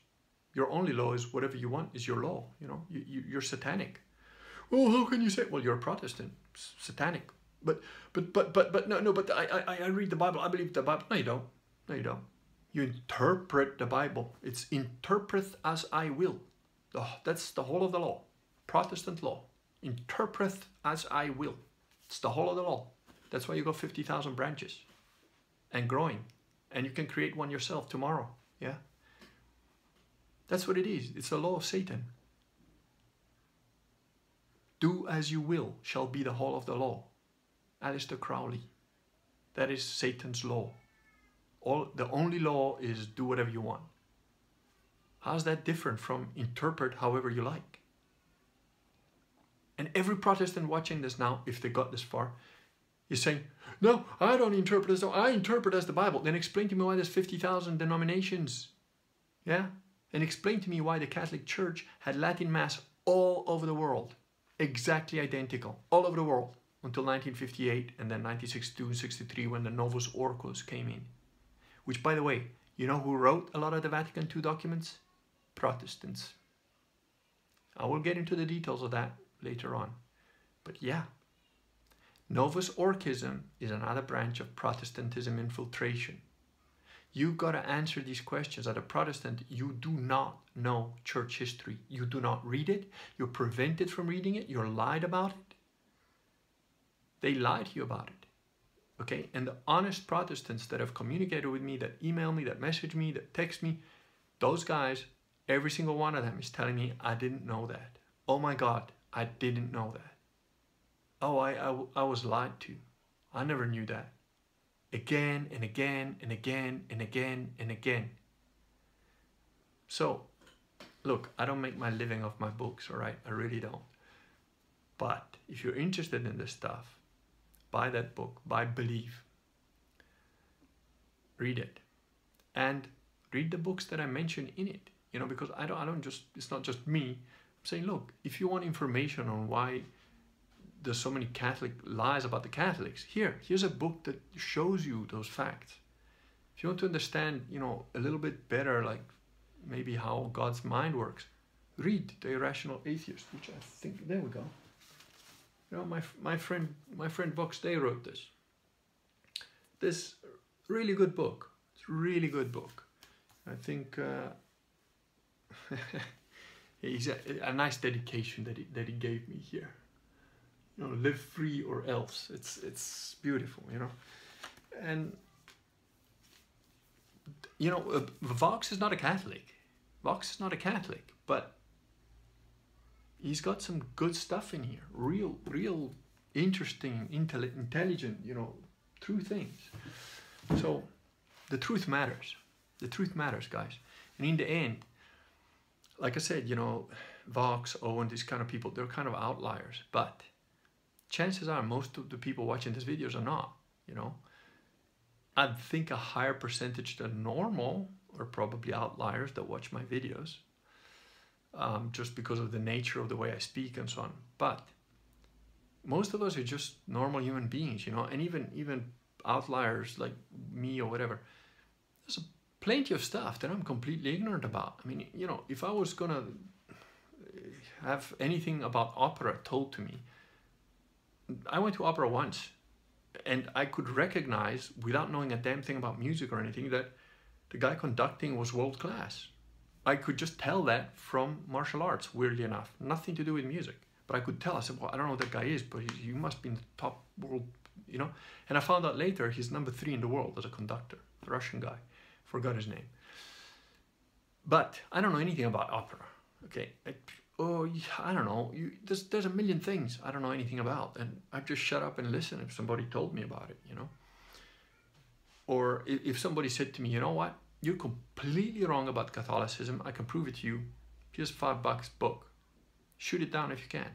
your only law is whatever you want is your law, you know, you, you, you're satanic. Oh, how can you say, well, you're a Protestant, S satanic. But, but, but, but, but, no, no, but I, I, I read the Bible, I believe the Bible. No, you don't, no, you don't. You interpret the Bible. It's interpret as I will. Oh, that's the whole of the law. Protestant law. Interpret as I will. It's the whole of the law. That's why you got fifty thousand branches and growing. And you can create one yourself tomorrow. Yeah. That's what it is. It's the law of Satan. Do as you will shall be the whole of the law. Aleister Crowley. That is Satan's law. All, the only law is do whatever you want. How's that different from interpret however you like? And every Protestant watching this now, if they got this far, is saying, no, I don't interpret as, I interpret as the Bible. Then explain to me why there's fifty thousand denominations. Yeah? And explain to me why the Catholic Church had Latin Mass all over the world. Exactly identical. All over the world. Until nineteen fifty-eight and then nineteen sixty-two and sixty-three when the Novus Ordo came in. Which, by the way, you know who wrote a lot of the Vatican two documents? Protestants. I will get into the details of that later on. But yeah, Novus Orchism is another branch of Protestantism infiltration. You've got to answer these questions. As a Protestant, you do not know church history. You do not read it. You're prevented from reading it. You're lied about it. They lied to you about it. Okay, and the honest Protestants that have communicated with me, that email me, that message me, that text me, those guys, every single one of them is telling me, I didn't know that. Oh my God, I didn't know that. Oh, I, I, I was lied to. I never knew that. Again and again and again and again and again. So, look, I don't make my living off my books, all right? I really don't. But if you're interested in this stuff, buy that book, buy Believe. Read it. And read the books that I mention in it. You know, because I don't, I don't just, it's not just me. I'm saying, look, if you want information on why there's so many Catholic lies about the Catholics, here, here's a book that shows you those facts. If you want to understand, you know, a little bit better, like maybe how God's mind works, read The Irrational Atheist, which I think, there we go. You know, my, my friend, my friend Vox Day wrote this. This really good book. It's a really good book. I think uh, It's a, a nice dedication that he, that he gave me here. You know, live free or else. It's it's beautiful, you know. And you know, uh, Vox is not a Catholic. Vox is not a Catholic, but he's got some good stuff in here. Real, real, interesting, intelli intelligent, you know, true things. So the truth matters. The truth matters, guys. And in the end, like I said, you know, Vox, Owen, these kind of people, they're kind of outliers. But chances are most of the people watching these videos are not, you know. I think a higher percentage than normal are probably outliers that watch my videos. Um, just because of the nature of the way I speak and so on. But most of us are just normal human beings, you know. And even, even outliers like me or whatever, there's a plenty of stuff that I'm completely ignorant about. I mean, you know, if I was gonna have anything about opera told to me, I went to opera once and I could recognize, without knowing a damn thing about music or anything, that the guy conducting was world class. I could just tell that from martial arts, weirdly enough, nothing to do with music. But I could tell, I said, well, I don't know who that guy is, but he, he must be in the top world, you know? And I found out later, he's number three in the world as a conductor, the Russian guy. Forgot his name. But I don't know anything about opera, okay? I, oh, I don't know, you, there's, there's a million things I don't know anything about, and I've just shut up and listened if somebody told me about it, you know? Or if, if somebody said to me, you know what? You're completely wrong about Catholicism. I can prove it to you. Here's five bucks book. Shoot it down if you can.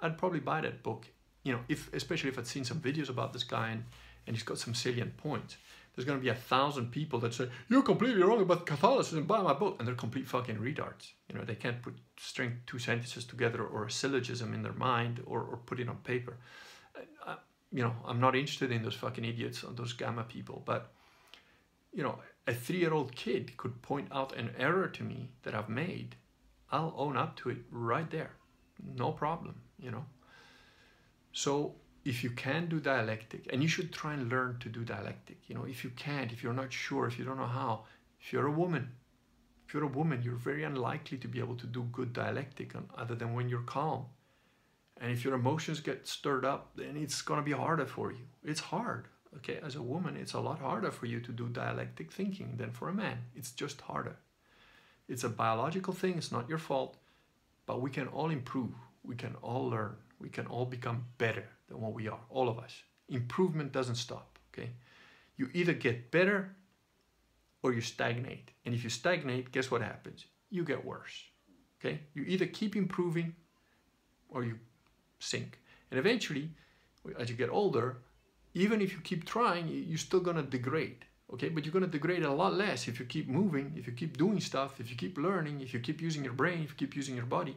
I'd probably buy that book, you know, if especially if I'd seen some videos about this guy and, and he's got some salient points. There's going to be a thousand people that say, you're completely wrong about Catholicism, buy my book. And they're complete fucking retards. You know, they can't put string two sentences together or a syllogism in their mind or, or put it on paper. I, you know, I'm not interested in those fucking idiots, on those gamma people, but, you know, a three-year-old kid could point out an error to me that I've made. I'll own up to it right there. No problem, you know. So if you can do dialectic, and you should try and learn to do dialectic, you know, if you can't, if you're not sure, if you don't know how, if you're a woman, if you're a woman, you're very unlikely to be able to do good dialectic on, other than when you're calm. And if your emotions get stirred up, then it's going to be harder for you. It's hard. Okay, as a woman, it's a lot harder for you to do dialectic thinking than for a man. It's just harder. It's a biological thing. It's not your fault. But we can all improve. We can all learn. We can all become better than what we are, all of us. Improvement doesn't stop, okay? You either get better or you stagnate. And if you stagnate, guess what happens? You get worse, okay? You either keep improving or you sink. And eventually, as you get older, even if you keep trying, you're still going to degrade, okay? But you're going to degrade a lot less if you keep moving, if you keep doing stuff, if you keep learning, if you keep using your brain, if you keep using your body.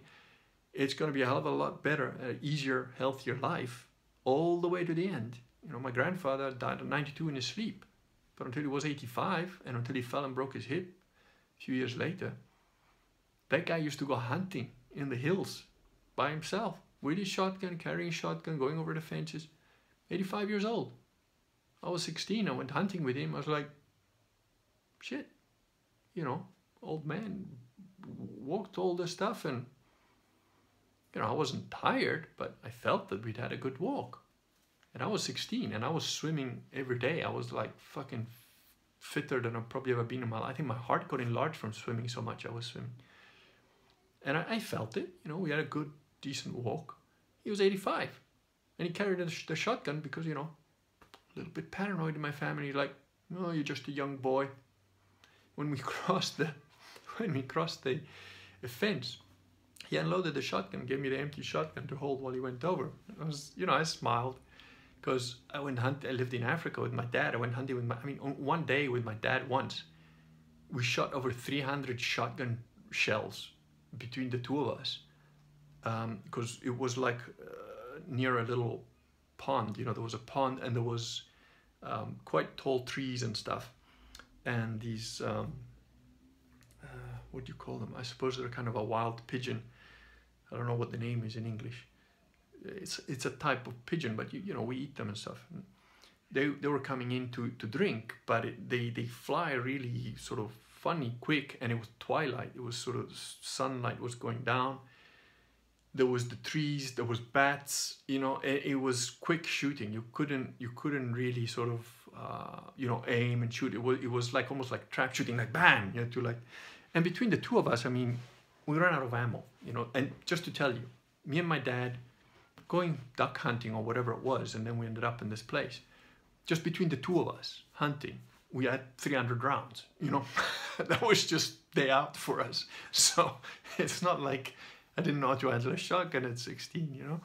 It's going to be a hell of a lot better, uh, easier, healthier life all the way to the end. You know, my grandfather died at ninety-two in his sleep, but until he was eighty-five and until he fell and broke his hip a few years later, that guy used to go hunting in the hills by himself with his shotgun, carrying a shotgun, going over the fences. eighty-five years old. I was sixteen. I went hunting with him. I was like, shit, you know, old man walked all this stuff, and you know, I wasn't tired, but I felt that we'd had a good walk. And I was sixteen and I was swimming every day. I was like fucking fitter than I've probably ever been in my life. I think my heart got enlarged from swimming so much I was swimming. And I, I felt it, you know, we had a good, decent walk. He was eighty-five. And he carried the shotgun because, you know, a little bit paranoid in my family. Like, oh, you're just a young boy. When we crossed the, when we crossed the fence, he unloaded the shotgun, gave me the empty shotgun to hold while he went over. I was, you know, I smiled because I went hunting. I lived in Africa with my dad. I went hunting with my, I mean, on one day with my dad once, we shot over three hundred shotgun shells between the two of us because um, it was like. Uh, near a little pond, you know, there was a pond and there was um, quite tall trees and stuff, and these um, uh, what do you call them? I suppose they're kind of a wild pigeon. I don't know what the name is in English. It's it's a type of pigeon, but you, you know, we eat them and stuff. And they they were coming in to to drink, but it, they they fly really sort of funny, quick, and it was twilight. It was sort of sunlight was going down. There was the trees, there was bats, you know, it, it was quick shooting. You couldn't, you couldn't really sort of, uh, you know, aim and shoot. It was, it was like almost like trap shooting, like bam, you know, to like, and between the two of us, I mean, we ran out of ammo, you know, and just to tell you, me and my dad going duck hunting or whatever it was, and then we ended up in this place. Just between the two of us hunting, we had three hundred rounds, you know, that was just day out for us. So it's not like, I didn't know how to handle a shotgun at sixteen, you know,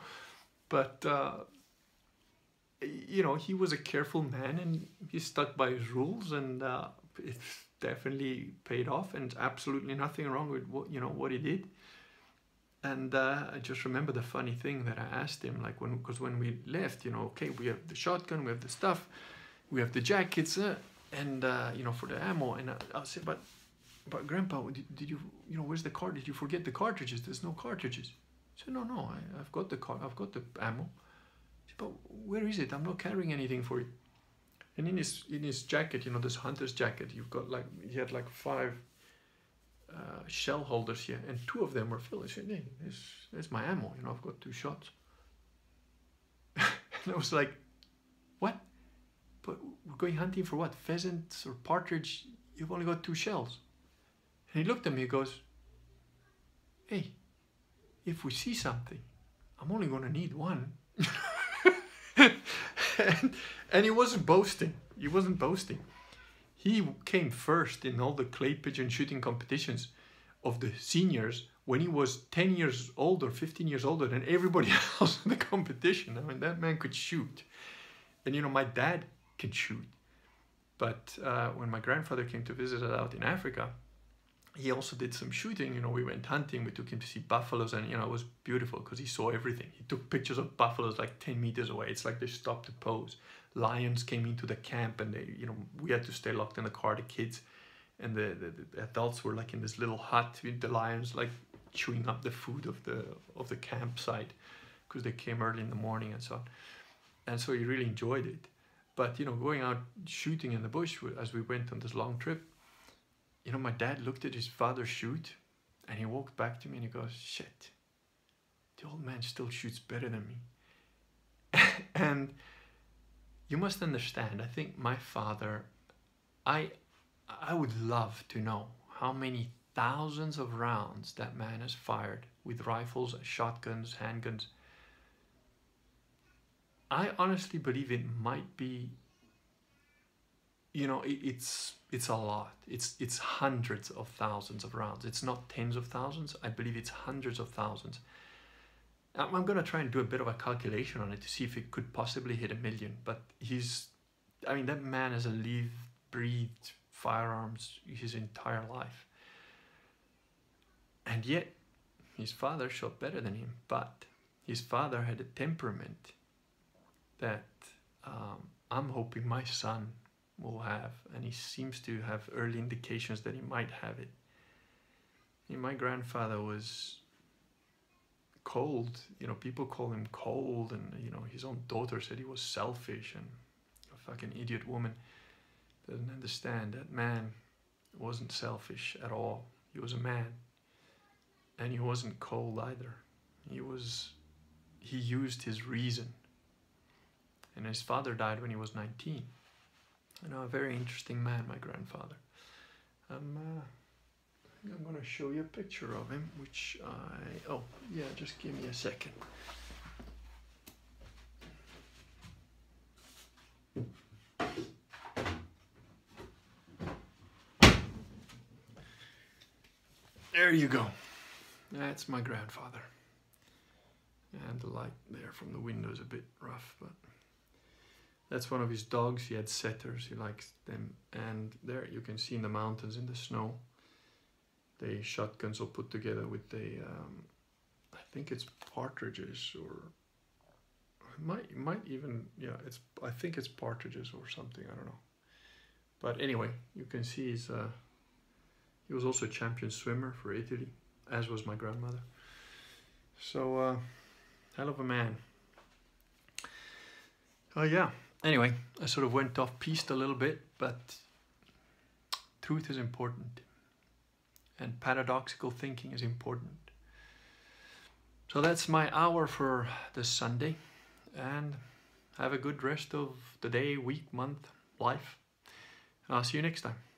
but, uh, you know, he was a careful man and he stuck by his rules, and uh, it definitely paid off, and absolutely nothing wrong with what, you know, what he did. And uh, I just remember the funny thing that I asked him, like when, because when we left, you know, okay, we have the shotgun, we have the stuff, we have the jackets uh, and, uh, you know, for the ammo. And I, I said, but, but Grandpa, did, did you, you know, where's the car? Did you forget the cartridges? There's no cartridges. I said, no, no, I, I've got the car, I've got the ammo. I said, but where is it? I'm not carrying anything for it. And in his, in his jacket, you know, this hunter's jacket, you've got like, he had like five uh, shell holders here, and two of them were filled. I said, hey, there's, there's my ammo, you know, I've got two shots. And I was like, what? But we're going hunting for what? Pheasants or partridge? You've only got two shells. And he looked at me, he goes, hey, if we see something, I'm only going to need one. and, and he wasn't boasting. He wasn't boasting. He came first in all the clay pigeon shooting competitions of the seniors when he was ten years older, fifteen years older than everybody else in the competition. I mean, that man could shoot. And, you know, my dad can shoot. But uh, when my grandfather came to visit us out in Africa, he also did some shooting, you know, we went hunting, we took him to see buffaloes, and, you know, it was beautiful because he saw everything. He took pictures of buffaloes like ten meters away. It's like they stopped to pose. Lions came into the camp, and they, you know, we had to stay locked in the car, the kids, and the, the, the adults were like in this little hut with the lions like chewing up the food of the, of the campsite because they came early in the morning and so on. And so he really enjoyed it. But, you know, going out shooting in the bush as we went on this long trip, you know, my dad looked at his father shoot, and he walked back to me and he goes, shit, the old man still shoots better than me. And you must understand, I think my father, I, I would love to know how many thousands of rounds that man has fired with rifles, shotguns, handguns. I honestly believe it might be, you know, it, it's it's a lot. It's it's hundreds of thousands of rounds. It's not tens of thousands. I believe it's hundreds of thousands. I'm, I'm going to try and do a bit of a calculation on it to see if it could possibly hit a million. But he's, I mean, that man has lived, breathed firearms his entire life. And yet, his father shot better than him. But his father had a temperament that um, I'm hoping my son will have, and he seems to have early indications that he might have it. You know, my grandfather was cold, you know, people call him cold, and, you know, his own daughter said he was selfish and a fucking idiot woman. Doesn't understand that man wasn't selfish at all. He was a man, and he wasn't cold either. He was, he used his reason. And his father died when he was nineteen. You know, a very interesting man, my grandfather. Um, uh, I'm going to show you a picture of him, which I... Oh, yeah, just give me a second. There you go. That's my grandfather. And the light there from the window is a bit rough, but... That's one of his dogs. He had setters, he likes them. And there you can see in the mountains, in the snow, the shotguns are put together with the, um, I think it's partridges, or it might, it might even, yeah, it's, I think it's partridges or something, I don't know. But anyway, you can see he's, uh, he was also a champion swimmer for Italy, as was my grandmother. So, uh, hell of a man. Oh, uh, yeah. Anyway, I sort of went off-piste a little bit, but truth is important. and paradoxical thinking is important. So that's my hour for this Sunday, and have a good rest of the day, week, month, life. And I'll see you next time.